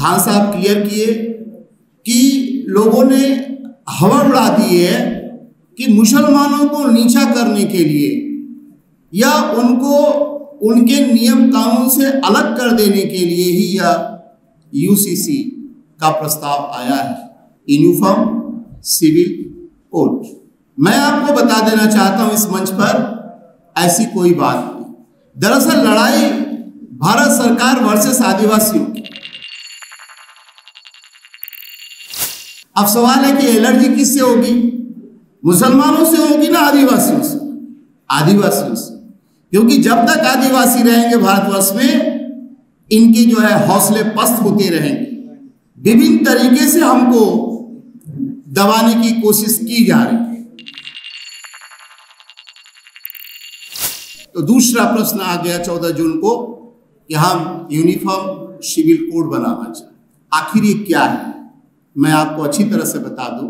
धान साहब क्लियर किए कि लोगों ने हवा उड़ा दी है कि मुसलमानों को नीचा करने के लिए या उनको उनके नियम कानून से अलग कर देने के लिए ही यह यूसीसी का प्रस्ताव आया है, यूनिफॉर्म सिविल कोड। मैं आपको बता देना चाहता हूं इस मंच पर ऐसी कोई बात नहीं। दरअसल लड़ाई भारत सरकार वर्सेस आदिवासियों। अब सवाल है कि एलर्जी किससे होगी? मुसलमानों से होगी ना आदिवासियों से? आदिवासियों से, क्योंकि जब तक आदिवासी रहेंगे भारतवर्ष में इनकी जो है हौसले पस्त होते रहेंगे। विभिन्न तरीके से हमको दबाने की कोशिश की जा रही है। तो दूसरा प्रश्न आ गया 14 जून को कि हम यूनिफॉर्म सिविल कोड बनाना चाहिए। आखिर ये क्या है? मैं आपको अच्छी तरह से बता दूं,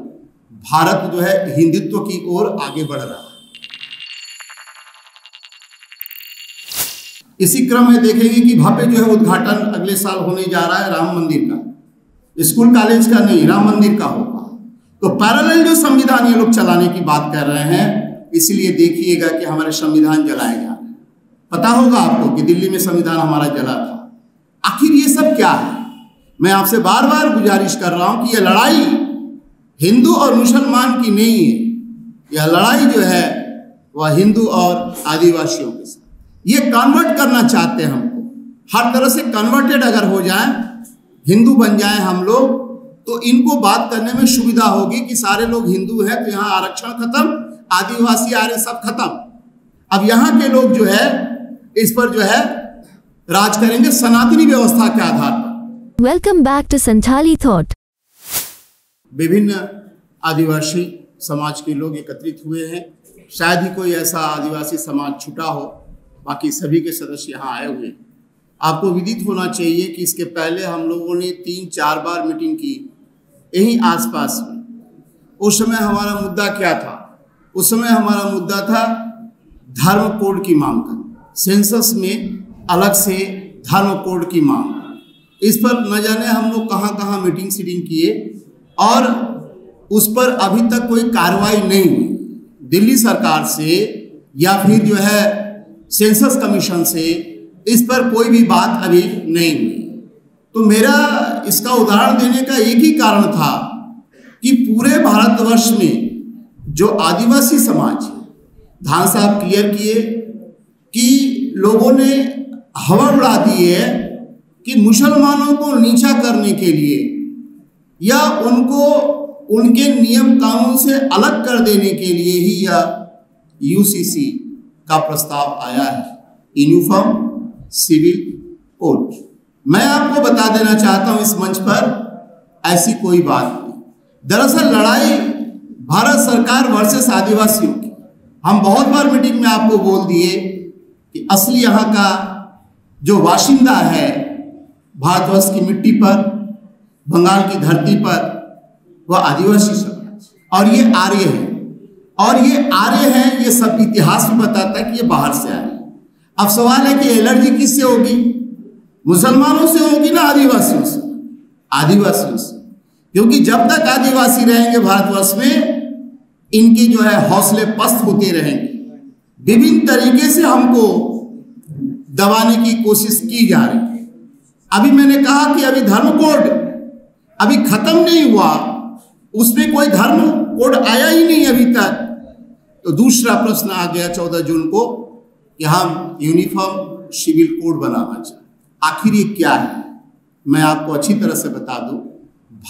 भारत जो है हिंदुत्व की ओर आगे बढ़ रहा है। इसी क्रम में देखेंगे कि भापे जो है उद्घाटन अगले साल होने जा रहा है राम मंदिर का, स्कूल कॉलेज का नहीं, राम मंदिर का होगा। तो पैरेलल जो संविधान ये लोग चलाने की बात कर रहे हैं, इसलिए देखिएगा कि हमारे संविधान जलाए जा रहे हैं। पता होगा आपको कि दिल्ली में संविधान हमारा जला था। आखिर ये सब क्या है? मैं आपसे बार बार गुजारिश कर रहा हूं कि यह लड़ाई हिंदू और मुसलमान की नहीं है। यह लड़ाई जो है वह हिंदू और आदिवासियों के साथ। ये कन्वर्ट करना चाहते हैं हमको, हर तरह से कन्वर्टेड अगर हो जाए, हिंदू बन जाए हम लोग, तो इनको बात करने में सुविधा होगी कि सारे लोग हिंदू हैं तो यहाँ आरक्षण खत्म, आदिवासी आर्य सब खत्म। अब यहाँ के लोग जो है इस पर जो है राज करेंगे सनातनी व्यवस्था के आधार पर। Welcome back to Santhali thought. विभिन्न आदिवासी समाज के लोग एकत्रित हुए हैं, शायद ही कोई ऐसा आदिवासी समाज छूटा हो, बाकी सभी के सदस्य यहाँ आए हुए। आपको विदित होना चाहिए कि इसके पहले हम लोगों ने 3-4 बार मीटिंग की यहीं आसपास में। उस समय हमारा मुद्दा क्या था? उस समय हमारा मुद्दा था धर्म कोड की मांग करना, सेंसस में अलग से धर्म कोड की मांग। इस पर न जाने हम लोग कहाँ मीटिंग सीटिंग किए और उस पर अभी तक कोई कार्रवाई नहीं हुई दिल्ली सरकार से या फिर जो है सेंसस कमीशन से। इस पर कोई भी बात अभी नहीं हुई। तो मेरा इसका उदाहरण देने का एक ही कारण था कि पूरे भारतवर्ष में जो आदिवासी समाज है, धान साहब क्लियर किए कि लोगों ने हवा उड़ा दी है कि मुसलमानों को नीचा करने के लिए या उनको उनके नियम कानून से अलग कर देने के लिए ही यह यूसीसी का प्रस्ताव आया है, यूनिफॉर्म सिविल कोड। मैं आपको बता देना चाहता हूं इस मंच पर ऐसी कोई बात नहीं। दरअसल लड़ाई भारत सरकार वर्सेस आदिवासियों की। हम बहुत बार मीटिंग में आपको बोल दिए कि असली यहाँ का जो वाशिंदा है, भारतवर्ष की मिट्टी पर, बंगाल की धरती पर, वह आदिवासी समाज और ये आर्य है ये सब इतिहास में बताता है कि ये बाहर से आए। अब सवाल है कि एलर्जी किससे होगी? मुसलमानों से होगी ना आदिवासियों से? आदिवासियों से, क्योंकि जब तक आदिवासी रहेंगे भारतवर्ष में इनकी जो है हौसले पस्त होते रहेंगे। विभिन्न तरीके से हमको दबाने की कोशिश की जा रही है। अभी मैंने कहा कि अभी धर्म कोड अभी खत्म नहीं हुआ, उसमें कोई धर्म कोड आया ही नहीं अभी तक। तो दूसरा प्रश्न आ गया 14 जून को कि हम यूनिफॉर्म सिविल कोड बनाना चाहिए। आखिर ये क्या है? मैं आपको अच्छी तरह से बता दूं,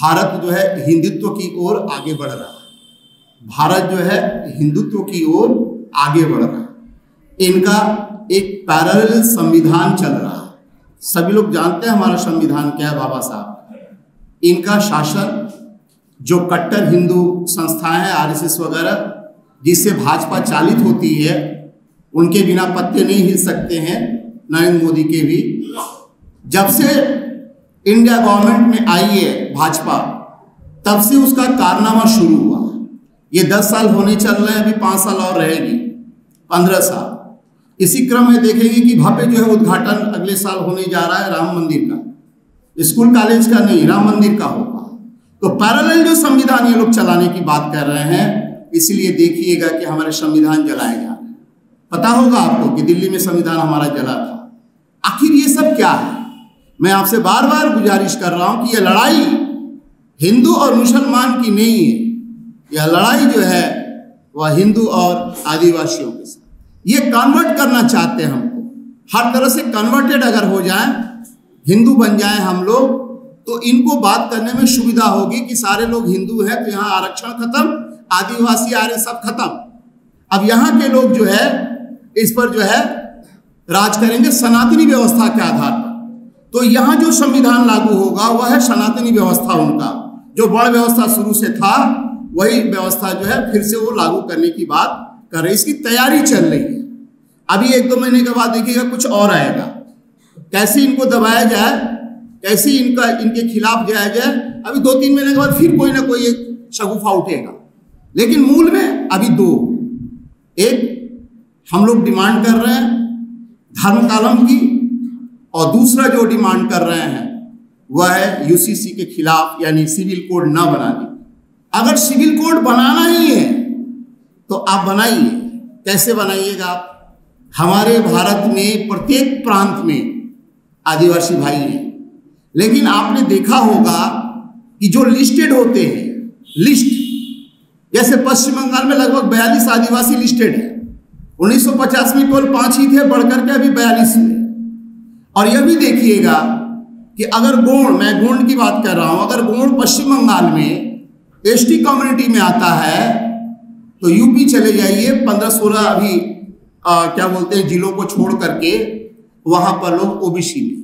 भारत जो है हिंदुत्व की ओर आगे बढ़ रहा है। भारत जो है हिंदुत्व की ओर आगे बढ़ रहा है। इनका एक पैरेलल संविधान चल रहा है। सभी लोग जानते हैं हमारा संविधान क्या है, बाबा साहब। इनका शासन जो कट्टर हिंदू संस्थाएं हैं, आरएसएस वगैरह, जिससे भाजपा चालित होती है, उनके बिना पत्ते नहीं हिल सकते हैं, नरेंद्र मोदी के भी। जब से इंडिया गवर्नमेंट में आई है भाजपा, तब से उसका कारनामा शुरू हुआ। ये 10 साल होने चल रहे हैं, अभी 5 साल और रहेगी, 15 साल। इसी क्रम में देखेंगे कि भापे जो है उद्घाटन अगले साल होने जा रहा है राम मंदिर का, स्कूल कॉलेज का नहीं, राम मंदिर का होगा। तो पैरेलल जो संविधान ये लोग चलाने की बात कर रहे हैं, इसलिए देखिएगा कि हमारे संविधान जलाए जा रहे हैं। पता होगा आपको कि दिल्ली में संविधान हमारा जला था। आखिर ये सब क्या है? मैं आपसे बार बार गुजारिश कर रहा हूं कि यह लड़ाई हिंदू और मुसलमान की नहीं है, यह लड़ाई जो है वह हिंदू और आदिवासियों के साथ। ये कन्वर्ट करना चाहते हैं हमको, हर तरह से कन्वर्टेड अगर हो जाए, हिंदू बन जाए हम लोग, तो इनको बात करने में सुविधा होगी कि सारे लोग हिंदू हैं तो यहाँ आरक्षण खत्म, आदिवासी आर्य सब खत्म। अब यहाँ के लोग जो है इस पर जो है राज करेंगे सनातनी व्यवस्था के आधार पर। तो यहाँ जो संविधान लागू होगा वह है सनातनी व्यवस्था, उनका जो वर्ण व्यवस्था शुरू से था वही व्यवस्था जो है फिर से वो लागू करने की बात कर रहे, इसकी तैयारी चल रही है। अभी 1-2 महीने के बाद देखिएगा कुछ और आएगा, कैसे इनको दबाया जाए, कैसे इनके खिलाफ जाया जाए। अभी 2-3 महीने के बाद फिर कोई ना कोई एक शगुफा उठेगा, लेकिन मूल में अभी दो, एक हम लोग डिमांड कर रहे हैं धर्म कालम की, और दूसरा जो डिमांड कर रहे हैं वह है यूसीसी के खिलाफ, यानी सिविल कोड ना बनाने। अगर सिविल कोड बनाना ही है तो आप बनाइए, कैसे बनाइएगा आप? हमारे भारत में प्रत्येक प्रांत में आदिवासी भाई हैं, लेकिन आपने देखा होगा कि जो लिस्टेड होते हैं, लिस्ट जैसे पश्चिम बंगाल में लगभग 42 आदिवासी लिस्टेड हैं। 1950 में केवल 5 ही थे, बढ़कर के अभी 42 हुए। और यह भी देखिएगा कि अगर गोंड, मैं गोंड की बात कर रहा हूं, अगर गोंड पश्चिम बंगाल में एसटी कम्युनिटी में आता है तो यूपी चले जाइए, 15-16 अभी क्या बोलते हैं जिलों को छोड़ करके वहां पर लोग ओबीसी में,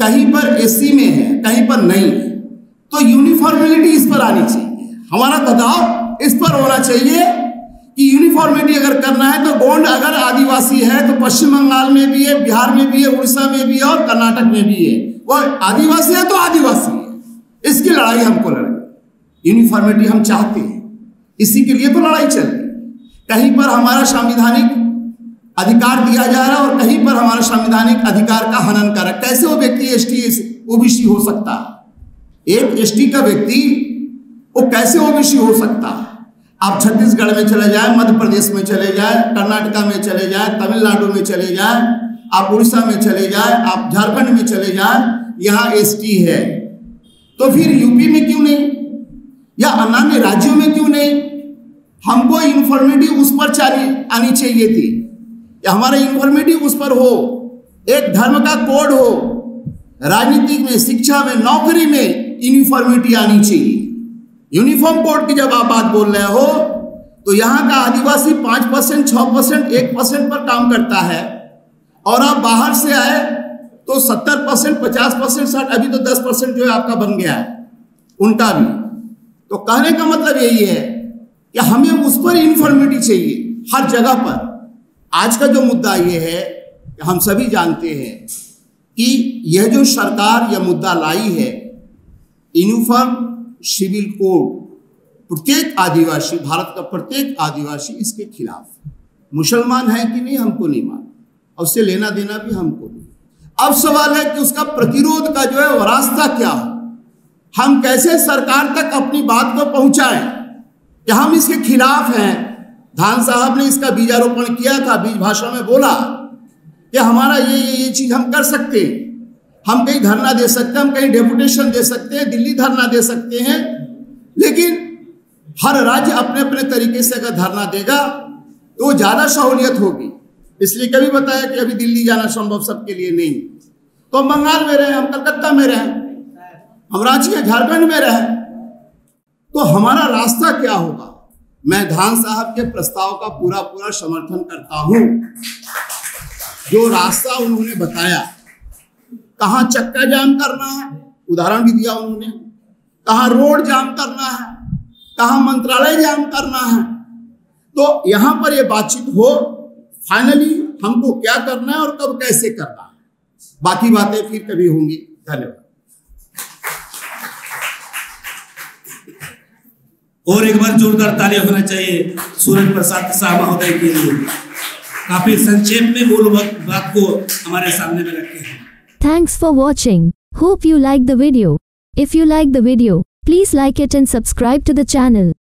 कहीं पर एससी में है, कहीं पर नहीं है। तो यूनिफॉर्मिलिटी इस पर आनी चाहिए, हमारा दबाव इस पर होना चाहिए कि यूनिफॉर्मिलिटी अगर करना है तो गोंड अगर आदिवासी है तो पश्चिम बंगाल में भी है, बिहार में भी है, उड़ीसा में भी है और कर्नाटक में भी है, वह आदिवासी है तो आदिवासी है। इसकी लड़ाई हमको लड़नी, यूनिफॉर्मिलिटी हम चाहते हैं, इसी के लिए तो लड़ाई चल रही। कहीं पर हमारा संवैधानिक अधिकार दिया जा रहा है और कहीं पर हमारा संवैधानिक अधिकार का हनन कर रहा है। कैसे वो व्यक्ति एसटी ओबीसी हो सकता है? एक एसटी का व्यक्ति वो कैसे ओबीसी हो सकता है? आप छत्तीसगढ़ में चले जाए, मध्य प्रदेश में चले जाए, कर्नाटका में चले जाए, तमिलनाडु में चले जाए, आप उड़ीसा में चले जाए, आप झारखंड में चले जाए, यहाँ एसटी है। तो फिर यूपी में क्यों नहीं या अन्य राज्यों में क्यों नहीं? हमको यूनिफॉर्मिटी उस पर आनी चाहिए थी, हमारा यूनिफॉर्मिटी उस पर हो, एक धर्म का कोड हो, राजनीति में, शिक्षा में, नौकरी में यूनिफॉर्मिटी आनी चाहिए। यूनिफॉर्म कोड की जब आप बात बोल रहे हो तो यहाँ का आदिवासी 5%, 6%, 1% पर काम करता है, और आप बाहर से आए तो 70%, 50%, 60%, अभी तो 10% जो है आपका बन गया है उनका भी। तो कहने का मतलब यही है कि हमें उस पर यूनिफॉर्मिटी चाहिए हर जगह पर। आज का जो मुद्दा ये है कि हम सभी जानते हैं कि यह जो सरकार यह मुद्दा लाई है यूनिफॉर्म सिविल कोड, प्रत्येक आदिवासी, भारत का प्रत्येक आदिवासी इसके खिलाफ। मुसलमान है कि नहीं हमको नहीं मालूम, और उससे लेना देना भी हमको नहीं। अब सवाल है कि उसका प्रतिरोध का जो है रास्ता क्या हो, हम कैसे सरकार तक अपनी बात को पहुंचाएं कि हम इसके खिलाफ हैं। धान साहब ने इसका बीजारोपण किया था, बीज भाषण में बोला कि हमारा ये चीज हम कर सकते हैं, हम कहीं धरना दे सकते हैं, हम कहीं डेपुटेशन दे सकते हैं, दिल्ली धरना दे सकते हैं, लेकिन हर राज्य अपने अपने तरीके से अगर धरना देगा तो ज़्यादा सहूलियत होगी। इसलिए कभी बताया कि अभी दिल्ली जाना संभव सबके लिए नहीं, तो हम बंगाल में रहें, हम कलकत्ता में रहें, हम रांची या झारखंड में रहें, तो हमारा रास्ता क्या होगा? मैं धान साहब के प्रस्ताव का पूरा समर्थन करता हूं। जो रास्ता उन्होंने बताया, कहां चक्का जाम करना है, उदाहरण भी दिया उन्होंने, कहां रोड जाम करना है, कहां मंत्रालय जाम करना है, तो यहां पर यह बातचीत हो फाइनली हमको क्या करना है और कब कैसे करना है। बाकी बातें फिर कभी होंगी। धन्यवाद। और एक बार जोरदार तालियां होना चाहिए सूरज प्रसाद साहब महोदय के लिए, काफी संक्षेप में मूल बात को हमारे सामने में रखे हैं। Thanks for watching. Hope you like the video. If you like the video, please like it and subscribe to the channel.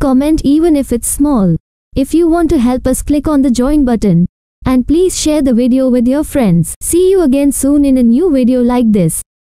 Comment even if it's small. If you want to help us, click on the join button. And please share the video with your friends. See you again soon in a new video like this.